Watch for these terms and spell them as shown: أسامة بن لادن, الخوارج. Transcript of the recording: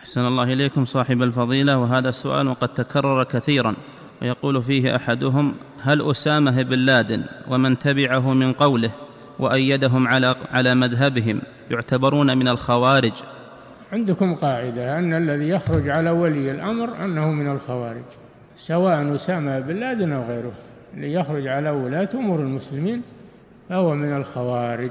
أحسن الله إليكم صاحب الفضيلة. وهذا السؤال قد تكرر كثيرا، ويقول فيه أحدهم: هل أسامة بن لادن ومن تبعه من قوله وأيدهم على مذهبهم يعتبرون من الخوارج؟ عندكم قاعدة أن الذي يخرج على ولي الأمر أنه من الخوارج، سواء أسامة بن لادن أو غيره، اللي يخرج على ولاة أمور المسلمين فهو من الخوارج.